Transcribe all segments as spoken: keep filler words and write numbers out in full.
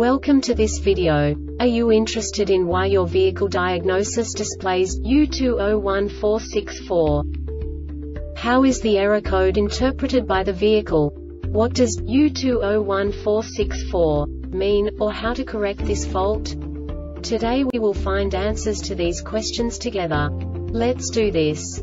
Welcome to this video. Are you interested in why your vehicle diagnosis displays U two zero one four six four? How is the error code interpreted by the vehicle? What does U two zero one four six four mean, or how to correct this fault? Today we will find answers to these questions together. Let's do this.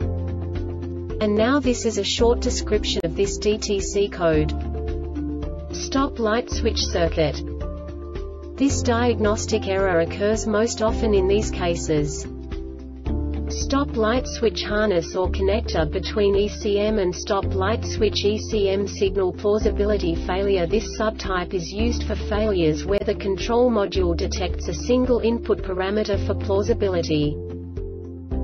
And now this is a short description of this D T C code. Stop light switch circuit. This diagnostic error occurs most often in these cases. Stop light switch harness or connector between E C M and stop light switch. E C M signal plausibility failure. This subtype is used for failures where the control module detects a single input parameter for plausibility.